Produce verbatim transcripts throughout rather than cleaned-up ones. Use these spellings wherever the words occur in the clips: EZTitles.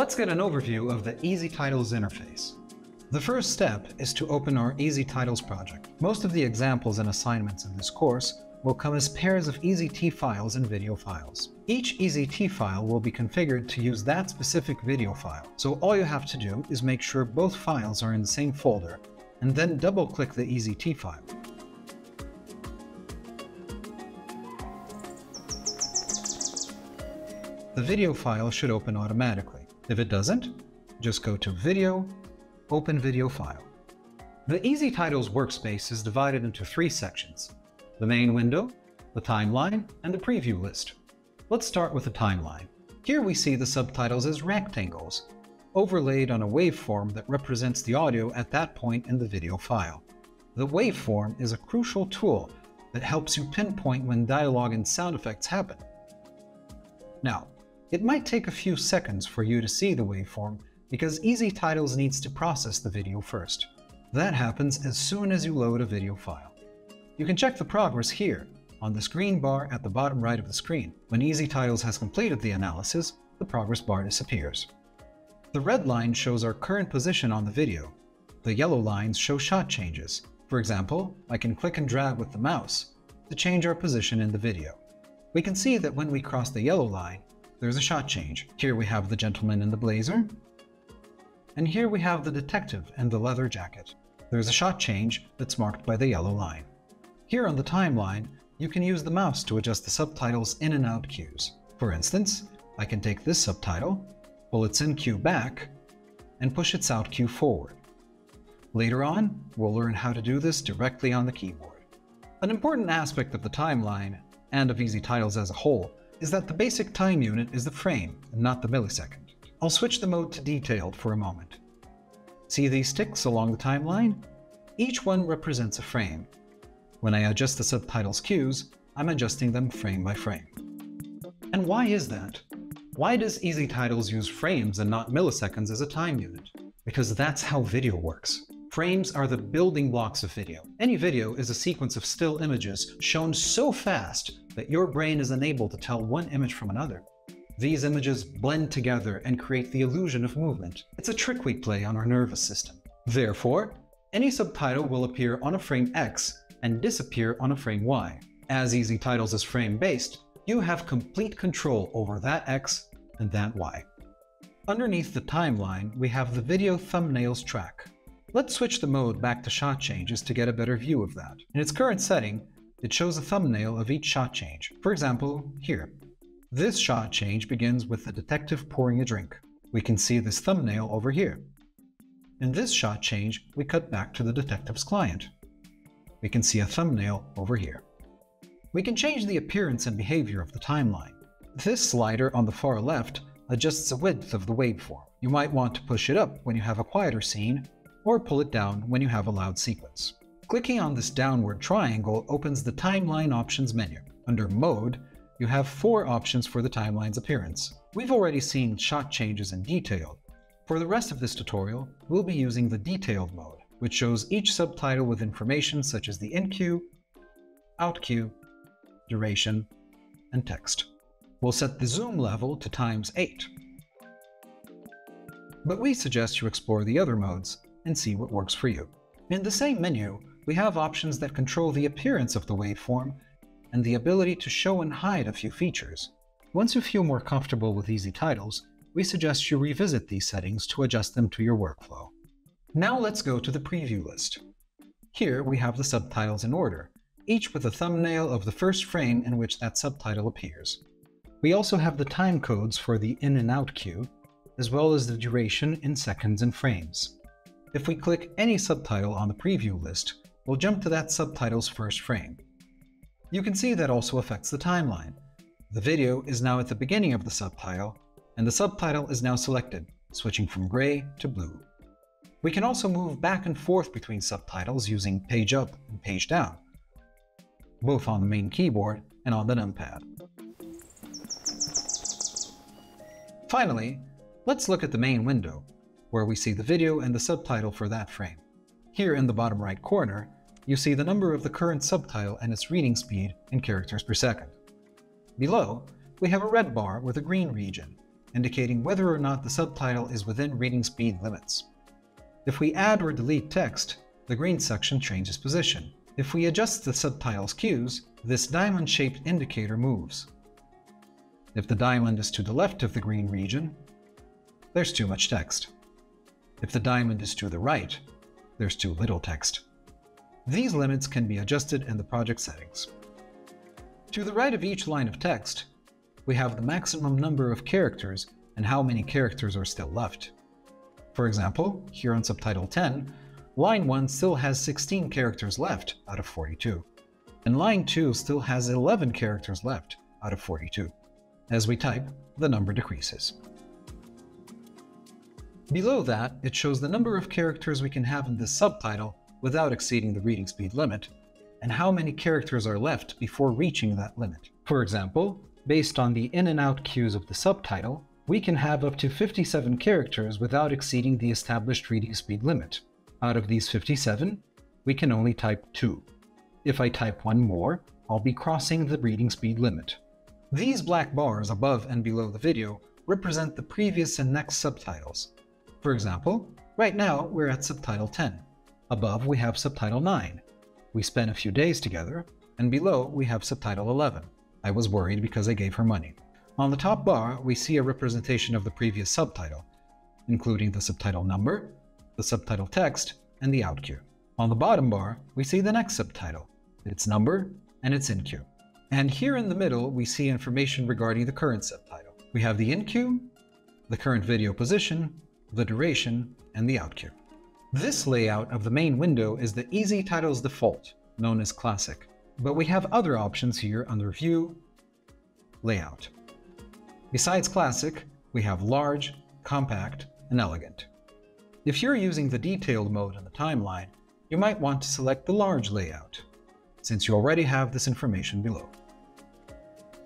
Let's get an overview of the EZTitles interface. The first step is to open our EZTitles project. Most of the examples and assignments in this course will come as pairs of E Z T files and video files. Each E Z T file will be configured to use that specific video file, so all you have to do is make sure both files are in the same folder, and then double-click the E Z T file. The video file should open automatically. If it doesn't, just go to Video, Open Video File. The EZTitles workspace is divided into three sections: the main window, the timeline, and the preview list. Let's start with the timeline. Here we see the subtitles as rectangles, overlaid on a waveform that represents the audio at that point in the video file. The waveform is a crucial tool that helps you pinpoint when dialogue and sound effects happen. Now, it might take a few seconds for you to see the waveform because EZTitles needs to process the video first. That happens as soon as you load a video file. You can check the progress here, on the screen bar at the bottom right of the screen. When EZTitles has completed the analysis, the progress bar disappears. The red line shows our current position on the video. The yellow lines show shot changes. For example, I can click and drag with the mouse to change our position in the video. We can see that when we cross the yellow line, there's a shot change. Here we have the gentleman in the blazer, and here we have the detective in the leather jacket. There's a shot change that's marked by the yellow line. Here on the timeline, you can use the mouse to adjust the subtitles in and out cues. For instance, I can take this subtitle, pull its in cue back, and push its out cue forward. Later on, we'll learn how to do this directly on the keyboard. An important aspect of the timeline, and of EZTitles as a whole, is that the basic time unit is the frame, and not the millisecond. I'll switch the mode to detailed for a moment. See these ticks along the timeline? Each one represents a frame. When I adjust the subtitles cues, I'm adjusting them frame by frame. And why is that? Why does EZTitles use frames and not milliseconds as a time unit? Because that's how video works. Frames are the building blocks of video. Any video is a sequence of still images shown so fast that your brain is unable to tell one image from another. These images blend together and create the illusion of movement. It's a trick we play on our nervous system. Therefore, any subtitle will appear on a frame X and disappear on a frame Y. As EZTitles is frame-based, you have complete control over that X and that Y. Underneath the timeline, we have the video thumbnails track. Let's switch the mode back to shot changes to get a better view of that. In its current setting, it shows a thumbnail of each shot change. For example, here. This shot change begins with the detective pouring a drink. We can see this thumbnail over here. In this shot change, we cut back to the detective's client. We can see a thumbnail over here. We can change the appearance and behavior of the timeline. This slider on the far left adjusts the width of the waveform. You might want to push it up when you have a quieter scene, or pull it down when you have a loud sequence. Clicking on this downward triangle opens the Timeline Options menu. Under Mode, you have four options for the timeline's appearance. We've already seen shot changes in detail. For the rest of this tutorial, we'll be using the Detailed mode, which shows each subtitle with information such as the in-cue, out-cue, duration, and text. We'll set the zoom level to times eight. But we suggest you explore the other modes and see what works for you. In the same menu, we have options that control the appearance of the waveform and the ability to show and hide a few features. Once you feel more comfortable with EZTitles, we suggest you revisit these settings to adjust them to your workflow. Now let's go to the preview list. Here we have the subtitles in order, each with a thumbnail of the first frame in which that subtitle appears. We also have the time codes for the in and out cue, as well as the duration in seconds and frames. If we click any subtitle on the preview list, we'll jump to that subtitle's first frame. You can see that also affects the timeline. The video is now at the beginning of the subtitle, and the subtitle is now selected, switching from gray to blue. We can also move back and forth between subtitles using page up and page down, both on the main keyboard and on the numpad. Finally, let's look at the main window, where we see the video and the subtitle for that frame. Here in the bottom right corner, you see the number of the current subtitle and its reading speed in characters per second. Below, we have a red bar with a green region. indicating whether or not the subtitle is within reading speed limits. If we add or delete text, the green section changes position. If we adjust the subtitle's cues, this diamond-shaped indicator moves. If the diamond is to the left of the green region, there's too much text. If the diamond is to the right, there's too little text. These limits can be adjusted in the project settings. To the right of each line of text, we have the maximum number of characters and how many characters are still left. For example, here on subtitle ten, line one still has sixteen characters left out of forty-two, and line two still has eleven characters left out of forty-two. As we type, the number decreases. Below that, it shows the number of characters we can have in this subtitle without exceeding the reading speed limit, and how many characters are left before reaching that limit. For example, based on the in and out cues of the subtitle, we can have up to fifty-seven characters without exceeding the established reading speed limit. Out of these fifty-seven, we can only type two. If I type one more, I'll be crossing the reading speed limit. These black bars above and below the video represent the previous and next subtitles. For example, right now we're at subtitle ten. Above we have subtitle nine. We spent a few days together, and below we have subtitle eleven. I was worried because I gave her money. On the top bar, we see a representation of the previous subtitle, including the subtitle number, the subtitle text, and the out cue. On the bottom bar, we see the next subtitle, its number, and its in cue. And here in the middle, we see information regarding the current subtitle. We have the in-cue, the current video position, the duration, and the out-cue. This layout of the main window is the EZTitles default, known as Classic. But we have other options here under View, Layout. Besides Classic, we have Large, Compact, and Elegant. If you're using the detailed mode in the timeline, you might want to select the large layout, since you already have this information below.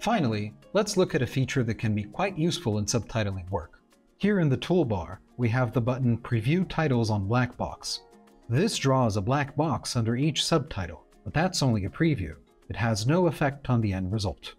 Finally, let's look at a feature that can be quite useful in subtitling work. Here in the toolbar, we have the button Preview Titles on Black Box. This draws a black box under each subtitle, but that's only a preview. It has no effect on the end result.